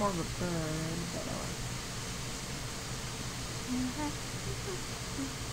more of a bird, but